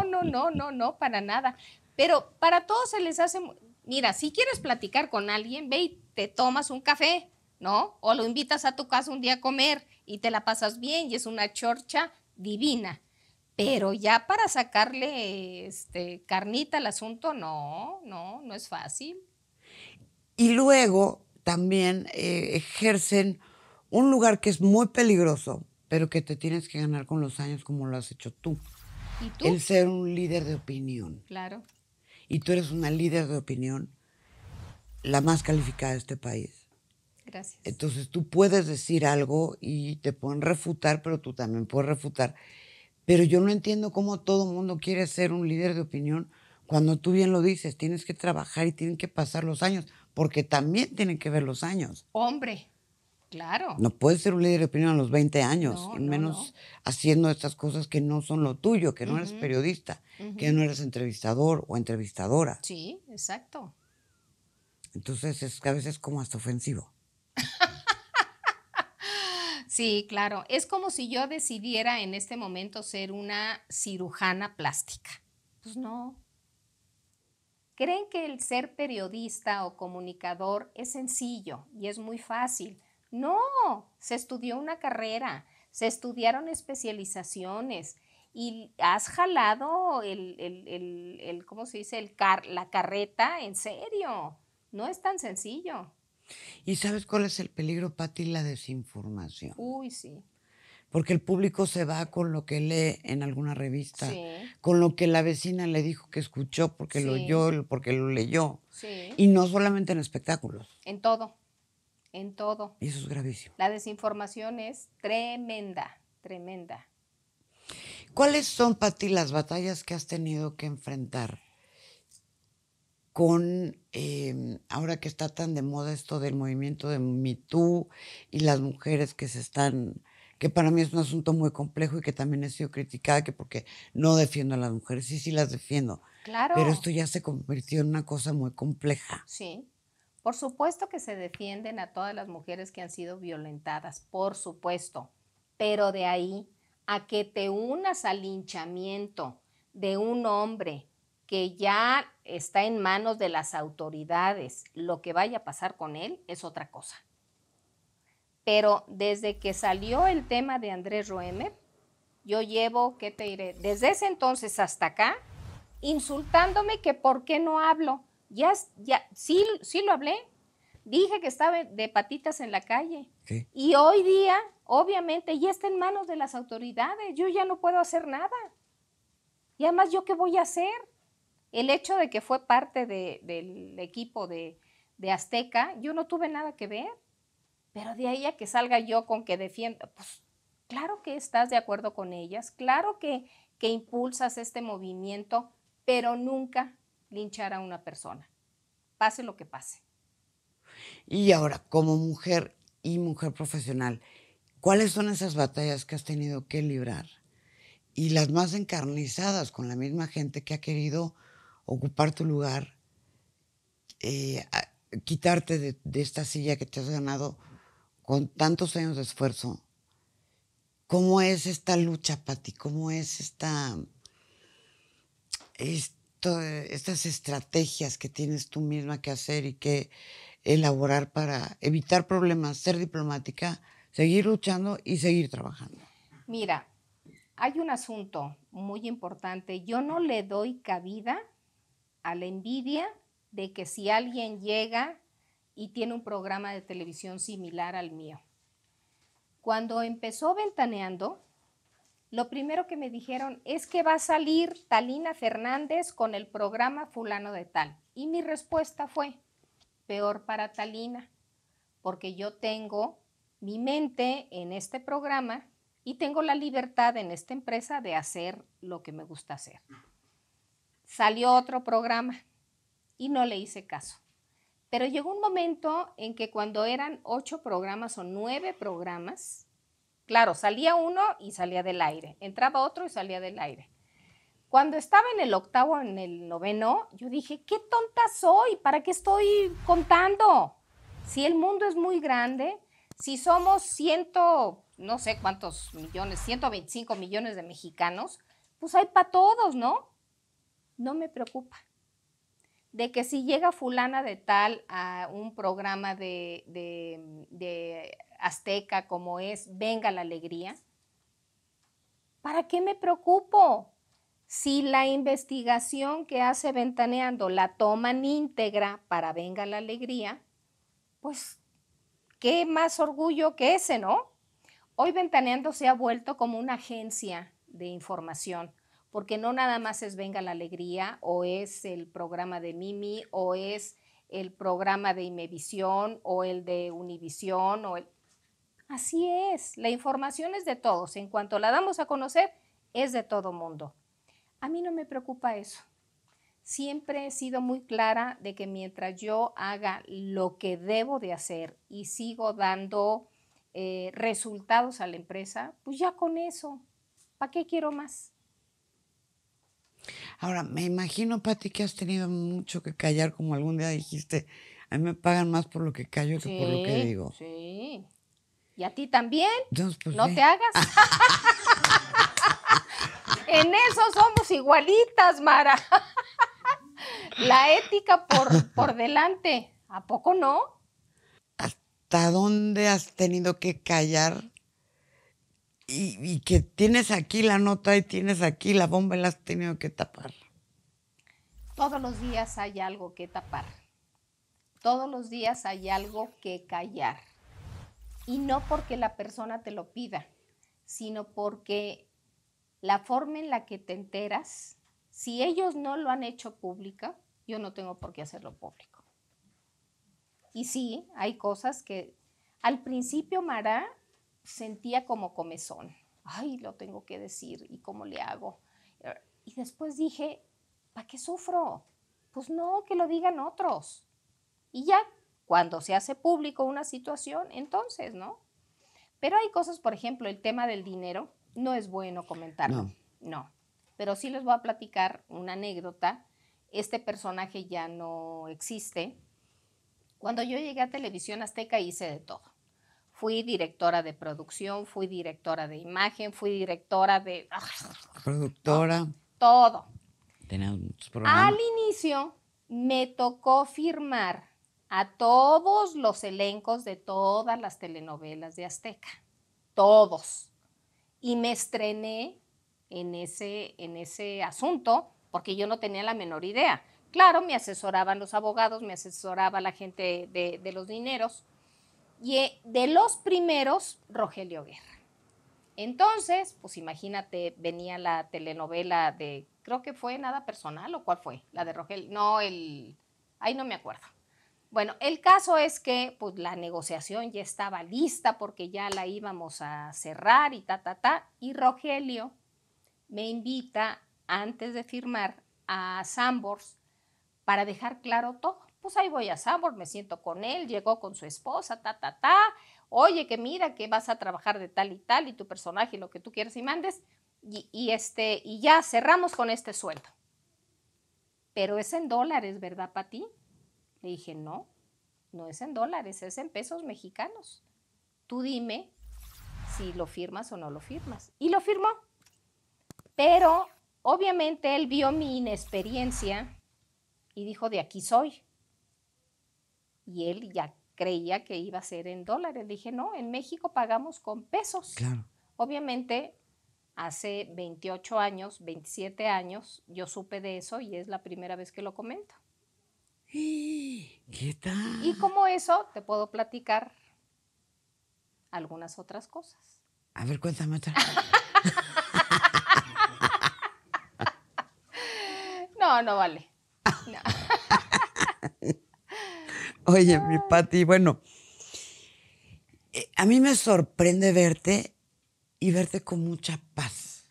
para nada. Pero para todos se les hace... Mira, si quieres platicar con alguien, ve y te tomas un café, ¿no? O lo invitas a tu casa un día a comer y te la pasas bien y es una chorcha divina. Pero ya para sacarle carnita al asunto, no es fácil. Y luego también ejercen un lugar que es muy peligroso, pero que te tienes que ganar con los años como lo has hecho tú. ¿Y tú? El ser un líder de opinión. Claro. Y tú eres una líder de opinión, la más calificada de este país. Gracias. Entonces tú puedes decir algo y te pueden refutar, pero tú también puedes refutar. Pero yo no entiendo cómo todo el mundo quiere ser un líder de opinión cuando tú bien lo dices, tienes que trabajar y tienen que pasar los años, porque también tienen que ver los años. Hombre, claro. No puedes ser un líder de opinión a los 20 años, menos haciendo estas cosas que no son lo tuyo, que no eres periodista. Que no eres entrevistador o entrevistadora. Sí, exacto. Entonces es que a veces como hasta ofensivo. Sí, claro. Es como si yo decidiera en este momento ser una cirujana plástica. Pues no. Creen que el ser periodista o comunicador es sencillo y es muy fácil. No, se estudió una carrera, se estudiaron especializaciones. Y has jalado el ¿cómo se dice? La carreta, en serio. No es tan sencillo. ¿Y sabes cuál es el peligro, Pati? La desinformación. Uy, sí. Porque el público se va con lo que lee en alguna revista, con lo que la vecina le dijo que escuchó porque lo oyó, porque lo leyó. Sí. Y no solamente en espectáculos. En todo, en todo. Y eso es gravísimo. La desinformación es tremenda, tremenda. ¿Cuáles son, Pati, las batallas que has tenido que enfrentar con, ahora que está tan de moda esto del movimiento de Me Too y las mujeres que se están, que para mí es un asunto muy complejo y que también he sido criticada, que porque no defiendo a las mujeres, sí las defiendo. Claro. Pero esto ya se convirtió en una cosa muy compleja. Sí, por supuesto que se defienden a todas las mujeres que han sido violentadas, por supuesto, pero de ahí a que te unas al linchamiento de un hombre que ya está en manos de las autoridades, lo que vaya a pasar con él es otra cosa. Pero desde que salió el tema de Andrés Roemer, yo llevo, ¿qué te diré? Desde ese entonces hasta acá, insultándome que por qué no hablo. Ya sí lo hablé. Dije que estaba de patitas en la calle. ¿Qué? Y hoy día, obviamente, ya está en manos de las autoridades. Yo ya no puedo hacer nada. Y además, ¿yo qué voy a hacer? El hecho de que fue parte del equipo de Azteca, yo no tuve nada que ver. Pero de ahí a que salga yo con que defiendo, pues claro que estás de acuerdo con ellas, claro que impulsas este movimiento, pero nunca linchar a una persona, pase lo que pase. Y ahora, como mujer y mujer profesional, ¿cuáles son esas batallas que has tenido que librar? Y las más encarnizadas con la misma gente que ha querido ocupar tu lugar, quitarte de esta silla que te has ganado con tantos años de esfuerzo. ¿Cómo es esta lucha, Pati? ¿Cómo es estas estrategias que tienes tú misma que hacer y que elaborar para evitar problemas, ser diplomática, seguir luchando y seguir trabajando? Mira, hay un asunto muy importante. Yo no le doy cabida a la envidia de que si alguien llega y tiene un programa de televisión similar al mío. Cuando empezó Ventaneando, lo primero que me dijeron es que va a salir Talina Fernández con el programa fulano de tal. Y mi respuesta fue, peor para Talina, porque yo tengo mi mente en este programa y tengo la libertad en esta empresa de hacer lo que me gusta hacer. Salió otro programa y no le hice caso. Pero llegó un momento en que cuando eran 8 programas o 9 programas, claro, salía uno y salía del aire, entraba otro y salía del aire. Cuando estaba en el 8º, en el 9º, yo dije, ¿qué tonta soy? ¿Para qué estoy contando? Si el mundo es muy grande, si somos ciento, no sé cuántos millones, 125 millones de mexicanos, pues hay para todos, ¿no? No me preocupa. De que si llega fulana de tal a un programa de Azteca como es Venga la Alegría, ¿para qué me preocupo? Si la investigación que hace Ventaneando la toman íntegra para Venga la Alegría, pues qué más orgullo que ese, ¿no? Hoy Ventaneando se ha vuelto como una agencia de información, porque no nada más es Venga la Alegría, o es el programa de Mimi, o es el programa de Imevisión, o el de Univisión, o el... Así es, la información es de todos, en cuanto la damos a conocer, es de todo mundo. A mí no me preocupa eso. Siempre he sido muy clara de que mientras yo haga lo que debo de hacer y sigo dando resultados a la empresa, pues ya con eso, ¿para qué quiero más? Ahora, me imagino, Pati, que has tenido mucho que callar, como algún día dijiste, a mí me pagan más por lo que callo que por lo que digo. Sí, y a ti también. Entonces, pues, no te hagas. En eso somos igualitas, Mara. La ética por delante. ¿A poco no? ¿Hasta dónde has tenido que callar? Y que tienes aquí la nota y tienes aquí la bomba y la has tenido que tapar. Todos los días hay algo que tapar. Todos los días hay algo que callar. Y no porque la persona te lo pida, sino porque la forma en la que te enteras, si ellos no lo han hecho pública, yo no tengo por qué hacerlo público. Y sí, hay cosas que al principio, Mara, sentía como comezón. Ay, lo tengo que decir, ¿y cómo le hago? Y después dije, ¿para qué sufro? Pues no, que lo digan otros. Y ya, cuando se hace público una situación, entonces, ¿no? Pero hay cosas, por ejemplo, el tema del dinero, no es bueno comentarlo, no. Pero sí les voy a platicar una anécdota. Este personaje ya no existe. Cuando yo llegué a Televisión Azteca hice de todo. Fui directora de producción, fui directora de imagen, fui directora de... Productora. Todo. Tenías muchos problemas. Al inicio me tocó firmar a todos los elencos de todas las telenovelas de Azteca. Todos. Y me estrené en ese asunto porque yo no tenía la menor idea. Claro, me asesoraban los abogados, me asesoraba la gente de los dineros. Y de los primeros, Rogelio Guerra. Entonces, pues imagínate, venía la telenovela de, creo que fue Nada Personal, ¿o cuál fue? La de Rogelio, no, ahí no me acuerdo. Bueno, el caso es que pues, la negociación ya estaba lista porque ya la íbamos a cerrar y y Rogelio me invita, antes de firmar, a Sambors para dejar claro todo. Pues ahí voy a Sambors, me siento con él, llegó con su esposa, oye, que mira, que vas a trabajar de tal y tal, y tu personaje, lo que tú quieras y mandes, y ya cerramos con este sueldo. Pero es en dólares, ¿verdad, Pati? Le dije, no, no es en dólares, es en pesos mexicanos. Tú dime si lo firmas o no lo firmas. Y lo firmó. Pero obviamente él vio mi inexperiencia y dijo, de aquí soy. Y él ya creía que iba a ser en dólares. Le dije, no, en México pagamos con pesos. Claro. Obviamente, hace 28 años, 27 años, yo supe de eso y es la primera vez que lo comento. ¿Qué tal? Y como eso, te puedo platicar algunas otras cosas. A ver, cuéntame otra. No, no vale. No. Oye, mi Pati, bueno, a mí me sorprende verte y verte con mucha paz,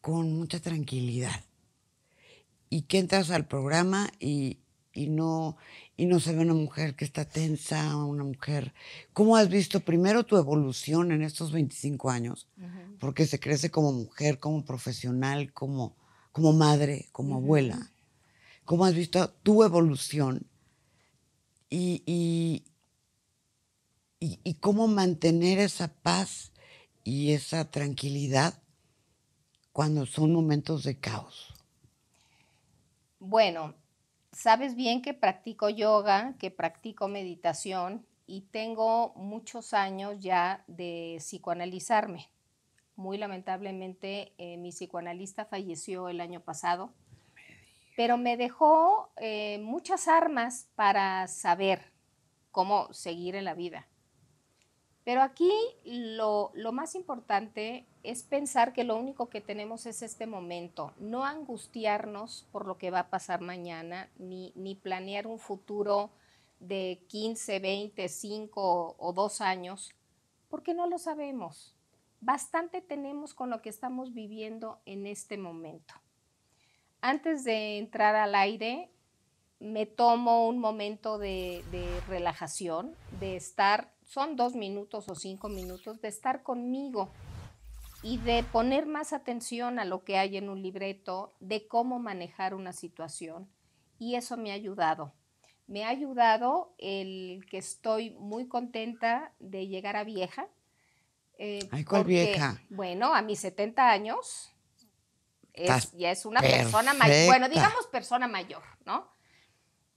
con mucha tranquilidad. Y que entras al programa y y no se ve una mujer que está tensa, una mujer... ¿Cómo has visto primero tu evolución en estos 25 años? Uh-huh. Porque se crece como mujer, como profesional, como madre, como uh-huh. abuela. ¿Cómo has visto tu evolución? Y cómo mantener esa paz y esa tranquilidad cuando son momentos de caos. Bueno, sabes bien que practico yoga, que practico meditación y tengo muchos años ya de psicoanalizarme. Muy lamentablemente mi psicoanalista falleció el año pasado, pero me dejó muchas armas para saber cómo seguir en la vida. Pero aquí lo más importante es pensar que lo único que tenemos es este momento, no angustiarnos por lo que va a pasar mañana, ni planear un futuro de 15, 20, 5 o 2 años, porque no lo sabemos. Bastante tenemos con lo que estamos viviendo en este momento. Antes de entrar al aire, me tomo un momento de relajación, de estar... Son 2 minutos o 5 minutos de estar conmigo y de poner más atención a lo que hay en un libreto, de cómo manejar una situación. Y eso me ha ayudado. Me ha ayudado el que estoy muy contenta de llegar a vieja. Ay, ¿cuál vieja? Bueno, a mis 70 años ya es una persona mayor. Bueno, digamos persona mayor, ¿no?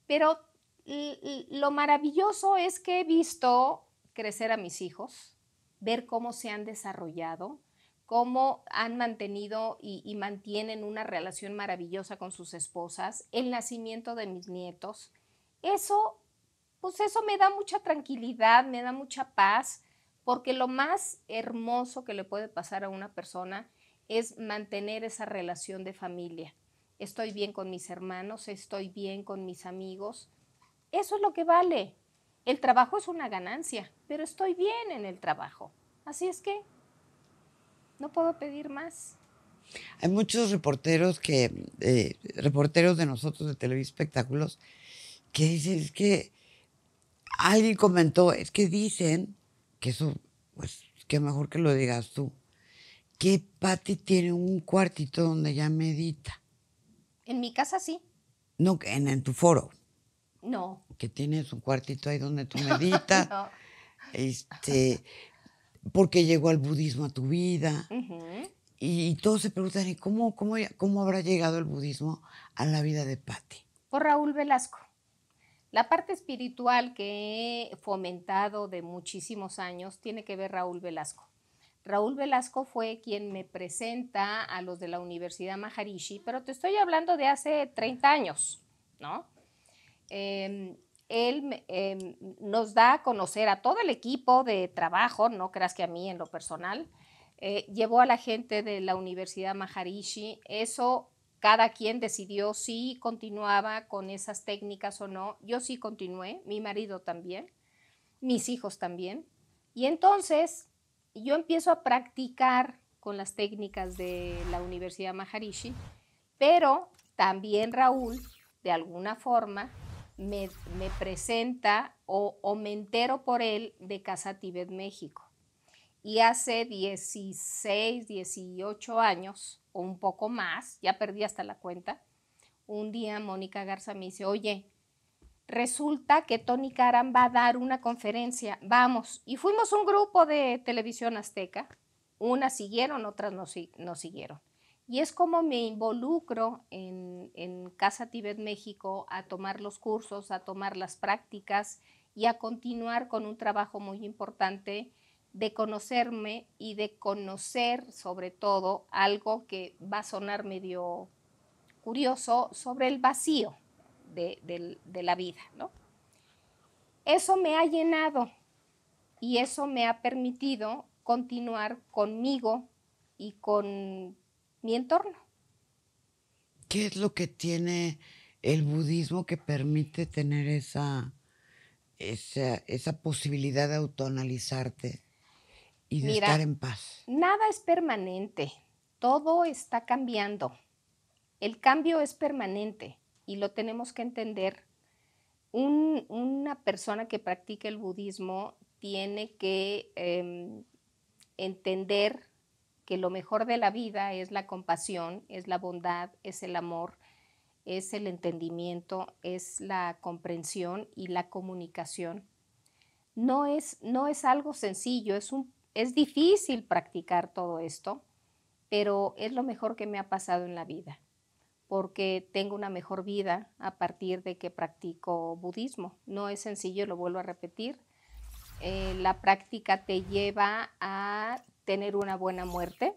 Pero lo maravilloso es que he visto... crecer a mis hijos, ver cómo se han desarrollado, cómo han mantenido y mantienen una relación maravillosa con sus esposas, el nacimiento de mis nietos. Eso, pues eso me da mucha tranquilidad, me da mucha paz, porque lo más hermoso que le puede pasar a una persona es mantener esa relación de familia. Estoy bien con mis hermanos, estoy bien con mis amigos. Eso es lo que vale. El trabajo es una ganancia, pero estoy bien en el trabajo. Así es que no puedo pedir más. Hay muchos reporteros reporteros de nosotros de Televispectáculos que dicen, es que alguien comentó, es que dicen, que eso, pues, que mejor que lo digas tú, que Pati tiene un cuartito donde ya medita. En mi casa sí. No, en tu foro. No. Que tienes un cuartito ahí donde tú meditas. No. Porque llegó el budismo a tu vida. Uh-huh. Y todos se preguntan, ¿cómo habrá llegado el budismo a la vida de Pati? Por Raúl Velasco. La parte espiritual que he fomentado de muchísimos años tiene que ver Raúl Velasco. Raúl Velasco fue quien me presenta a los de la Universidad Maharishi, pero te estoy hablando de hace 30 años, ¿no? Él nos da a conocer a todo el equipo de trabajo, no creas que a mí en lo personal, llevó a la gente de la Universidad Maharishi, eso cada quien decidió si continuaba con esas técnicas o no, yo sí continué, mi marido también, mis hijos también, y entonces yo empiezo a practicar con las técnicas de la Universidad Maharishi, pero también Raúl, de alguna forma, me presenta o me entero por él de Casa Tibet México. Y hace 16, 18 años, o un poco más, ya perdí hasta la cuenta, un día Mónica Garza me dice, oye, resulta que Tony Karam va a dar una conferencia, vamos. Y fuimos un grupo de Televisión Azteca, unas siguieron, otras no siguieron. Y es como me involucro en Casa Tibet México a tomar los cursos, a tomar las prácticas y a continuar con un trabajo muy importante de conocerme y de conocer sobre todo algo que va a sonar medio curioso sobre el vacío de la vida, ¿no? Eso me ha llenado y eso me ha permitido continuar conmigo y con... mi entorno. ¿Qué es lo que tiene el budismo que permite tener esa posibilidad de autoanalizarte y de estar en paz? Nada es permanente, todo está cambiando. El cambio es permanente y lo tenemos que entender una persona que practica el budismo tiene que entender que lo mejor de la vida es la compasión, es la bondad, es el amor, es el entendimiento, es la comprensión y la comunicación. No es algo sencillo, es difícil practicar todo esto, pero es lo mejor que me ha pasado en la vida, porque tengo una mejor vida a partir de que practico budismo. No es sencillo, lo vuelvo a repetir. La práctica te lleva a tener una buena muerte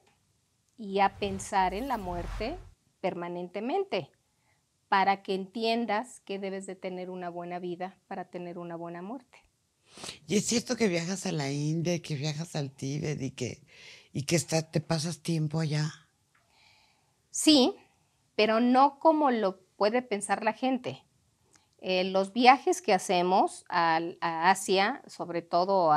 y a pensar en la muerte permanentemente, para que entiendas que debes de tener una buena vida para tener una buena muerte. Y es cierto que viajas a la India y que viajas al Tíbet y que te pasas tiempo allá. Sí, pero no como lo puede pensar la gente. Los viajes que hacemos a Asia, sobre todo o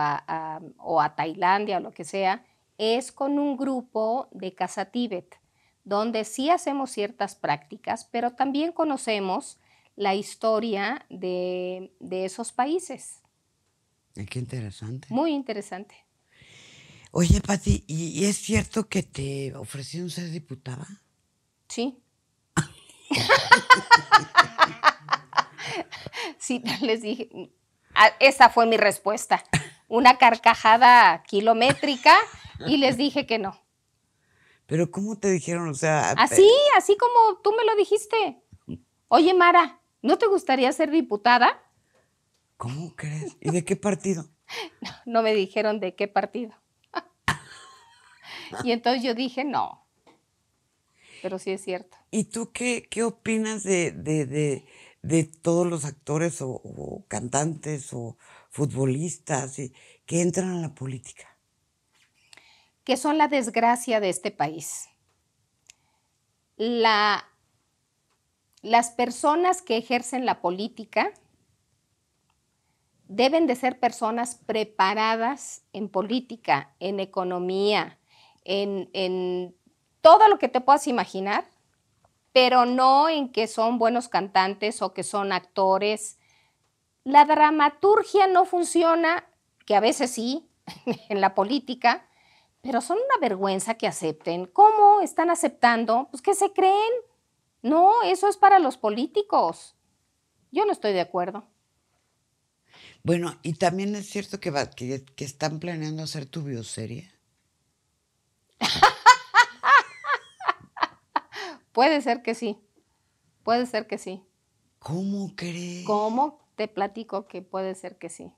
a Tailandia o lo que sea, es con un grupo de Casa Tibet, donde sí hacemos ciertas prácticas, pero también conocemos la historia de esos países. Qué interesante. Muy interesante. Oye, Pati, ¿y es cierto que te ofrecieron ser diputada? Sí. Sí, les dije, esa fue mi respuesta, una carcajada kilométrica, y les dije que no. ¿Pero cómo te dijeron? O sea, así como tú me lo dijiste. Oye, Mara, ¿no te gustaría ser diputada? ¿Cómo crees? ¿Y de qué partido? No me dijeron de qué partido. Y entonces yo dije no, pero sí es cierto. ¿Y tú qué opinas de todos los actores o cantantes o futbolistas que entran a la política? Que son la desgracia de este país. Las personas que ejercen la política deben de ser personas preparadas en política, en economía, en todo lo que te puedas imaginar, pero no en que son buenos cantantes o que son actores. La dramaturgia no funciona, que a veces sí, en la política, pero son una vergüenza que acepten. ¿Cómo están aceptando? Pues que se creen. No, eso es para los políticos. Yo no estoy de acuerdo. Bueno, y también es cierto que están planeando hacer tu bioserie. Puede ser que sí, puede ser que sí. ¿Cómo crees? ¿Cómo te platico que puede ser que sí?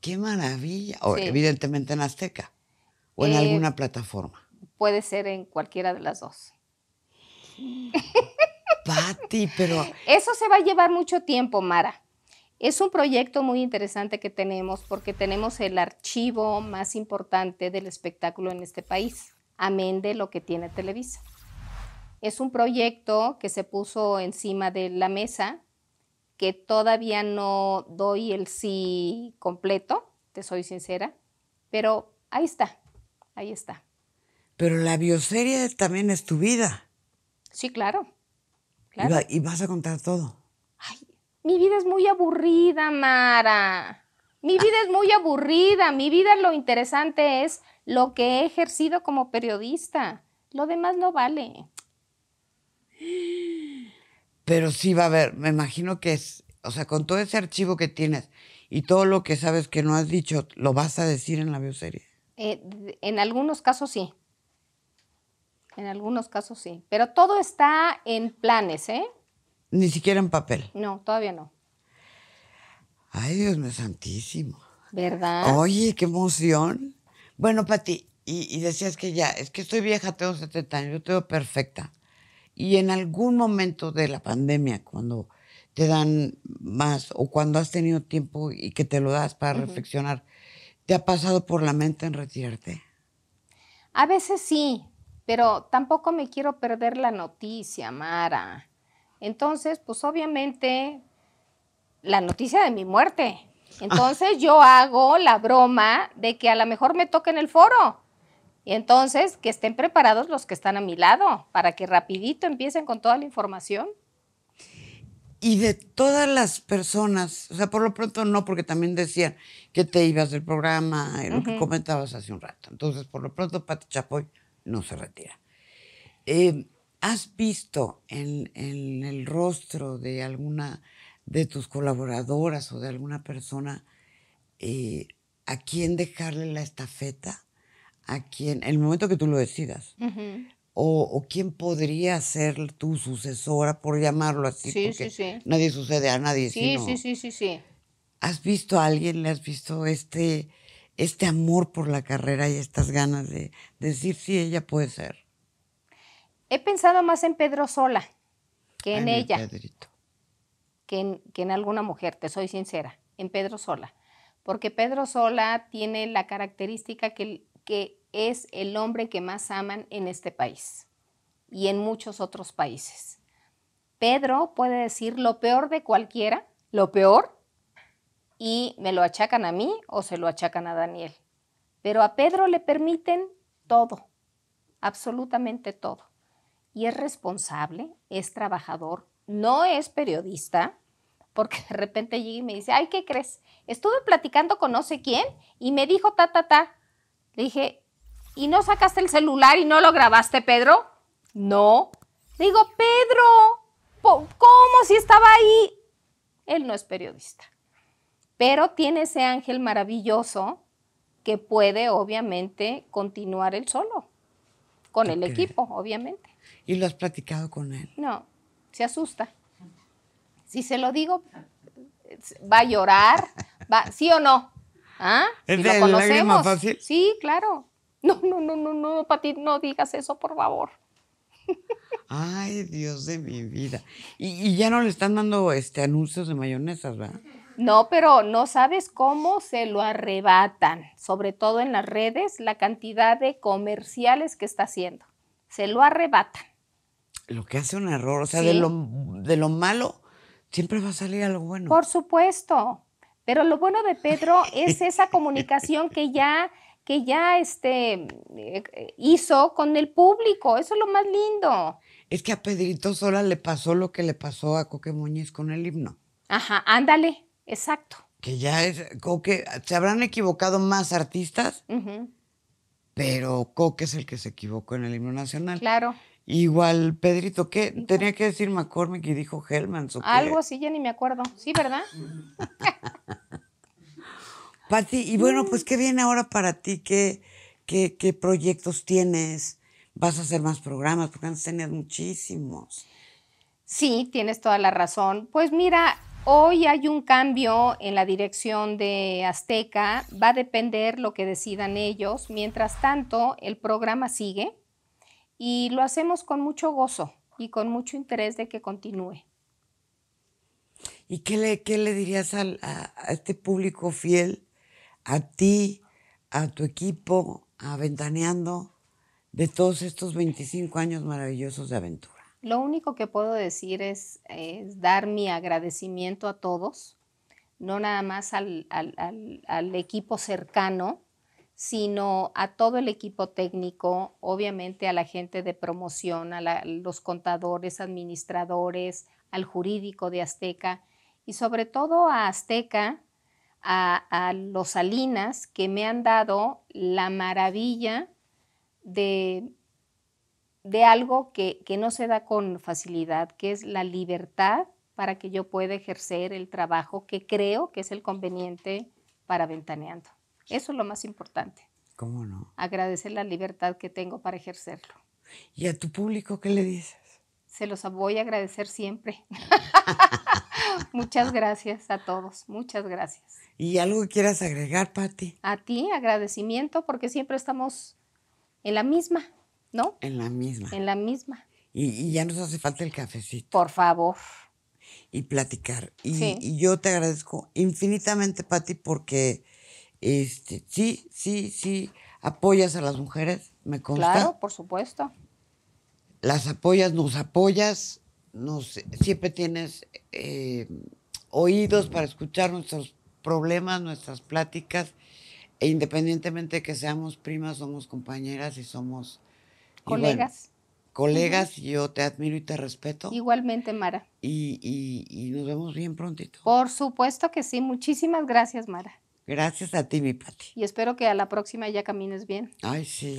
¡Qué maravilla! O, sí. Evidentemente en Azteca o en alguna plataforma. Puede ser en cualquiera de las dos. Pati, pero... Eso se va a llevar mucho tiempo, Mara. Es un proyecto muy interesante que tenemos porque tenemos el archivo más importante del espectáculo en este país, amén de lo que tiene Televisa. Es un proyecto que se puso encima de la mesa, que todavía no doy el sí completo, te soy sincera, pero ahí está, ahí está. Pero la bioserie también es tu vida. Sí, claro, claro. ¿Y vas a contar todo? Ay, mi vida es muy aburrida, Mara. Mi vida es muy aburrida. Mi vida, lo interesante es lo que he ejercido como periodista. Lo demás no vale. Pero sí va a haber, me imagino que es, o sea, con todo ese archivo que tienes y todo lo que sabes que no has dicho, ¿lo vas a decir en la bioserie? En algunos casos sí. En algunos casos sí. Pero todo está en planes, ¿eh? Ni siquiera en papel. No, todavía no. Ay, Dios mío santísimo. ¿Verdad? Oye, qué emoción. Bueno, Pati, y decías que ya, es que estoy vieja, tengo 70 años, yo te veo perfecta. Y en algún momento de la pandemia, cuando te dan más o cuando has tenido tiempo y que te lo das para reflexionar, ¿te ha pasado por la mente en retirarte? A veces sí, pero tampoco me quiero perder la noticia, Mara. Entonces, pues obviamente, la noticia de mi muerte. Entonces yo hago la broma de que a lo mejor me toque en el foro. Y entonces, que estén preparados los que están a mi lado, para que rapidito empiecen con toda la información. Y de todas las personas, o sea, por lo pronto no, porque también decían que te ibas del programa, lo que comentabas hace un rato. Entonces, por lo pronto, Pati Chapoy no se retira. ¿Has visto en el rostro de alguna de tus colaboradoras o de alguna persona a quién dejarle la estafeta? ¿A quién? En el momento que tú lo decidas. O quién podría ser tu sucesora, por llamarlo así, porque nadie sucede a nadie. Sí. ¿Has visto a alguien, le has visto este amor por la carrera y estas ganas de decir si ella puede ser? He pensado más en Pedro Sola que en ella, que en alguna mujer, te soy sincera, en Pedro Sola. Porque Pedro Sola tiene la característica que es el hombre que más aman en este país y en muchos otros países. Pedro puede decir lo peor de cualquiera, lo peor, y me lo achacan a mí o se lo achacan a Daniel. Pero a Pedro le permiten todo, absolutamente todo. Y es responsable, es trabajador, no es periodista, porque de repente llega y me dice, ay, ¿qué crees? Estuve platicando con no sé quién y me dijo ta, ta, ta. Le dije, ¿y no sacaste el celular y no lo grabaste, Pedro? No. Le digo, Pedro, ¿cómo si estaba ahí? Él no es periodista. Pero tiene ese ángel maravilloso que puede, obviamente, continuar él solo. Con el equipo, obviamente. ¿Y lo has platicado con él? No, se asusta. Si se lo digo, va a llorar. Va, ¿sí o no? ¿Ah? ¿Es de lágrima fácil? Sí, claro. No, Pati, no digas eso, por favor. Ay, Dios de mi vida. Y ya no le están dando anuncios de mayonesas, ¿verdad? No, pero no sabes cómo se lo arrebatan, sobre todo en las redes, la cantidad de comerciales que está haciendo. Se lo arrebatan. Lo que hace un error, o sea, de lo malo siempre va a salir algo bueno. Por supuesto. Pero lo bueno de Pedro es esa comunicación que ya hizo con el público. Eso es lo más lindo. Es que a Pedrito Sola le pasó lo que le pasó a Coque Muñiz con el himno. Ajá, ándale, exacto. Que ya es Coque, se habrán equivocado más artistas, pero Coque es el que se equivocó en el himno nacional. Claro. Igual, Pedrito, ¿qué? Igual. Tenía que decir McCormick y dijo Hellman. Algo así, ya ni me acuerdo. Sí, ¿verdad? Pati, y bueno, pues, ¿qué viene ahora para ti? ¿Qué proyectos tienes? ¿Vas a hacer más programas? Porque antes tenías muchísimos. Sí, tienes toda la razón. Pues mira, hoy hay un cambio en la dirección de Azteca. Va a depender lo que decidan ellos. Mientras tanto, el programa sigue y lo hacemos con mucho gozo y con mucho interés de que continúe. ¿Y qué le dirías a este público fiel? A ti, a tu equipo, a Ventaneando, de todos estos 25 años maravillosos de aventura. Lo único que puedo decir es dar mi agradecimiento a todos, no nada más al equipo cercano, sino a todo el equipo técnico, obviamente a la gente de promoción, a los contadores, administradores, al jurídico de Azteca y sobre todo a Azteca, a los Salinas, que me han dado la maravilla de algo que no se da con facilidad, que es la libertad para que yo pueda ejercer el trabajo que creo que es el conveniente para Ventaneando. Eso es lo más importante. ¿Cómo no? Agradecer la libertad que tengo para ejercerlo. ¿Y a tu público qué le dices? Se los voy a agradecer siempre. Muchas gracias a todos, muchas gracias. ¿Y algo que quieras agregar, Pati? A ti, agradecimiento, porque siempre estamos en la misma, ¿no? En la misma. En la misma. Y ya nos hace falta el cafecito. Por favor. Y platicar. Y yo te agradezco infinitamente, Pati, porque sí, apoyas a las mujeres, me consta. Claro, por supuesto. Las apoyas, nos apoyas. Siempre tienes oídos para escuchar nuestros problemas, nuestras pláticas, e independientemente de que seamos primas, somos compañeras y somos colegas. Bueno, colegas, yo te admiro y te respeto. Igualmente, Mara. Y nos vemos bien prontito. Por supuesto que sí. Muchísimas gracias, Mara. Gracias a ti, mi Pati. Y espero que a la próxima ya camines bien. Ay, sí.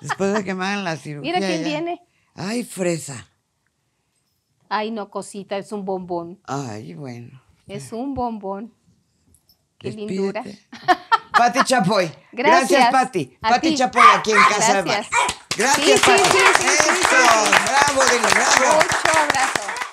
Después de que me hagan la cirugía. Mira quién viene. Ay, fresa. Ay, no, cosita, es un bombón. Ay, bueno. Es un bombón. Qué lindura. Pati Chapoy. Gracias. Gracias, Pati. Pati Chapoy aquí en Casa de Mar. Gracias, Pati. Eso. Bravo, bravo. Mucho abrazo.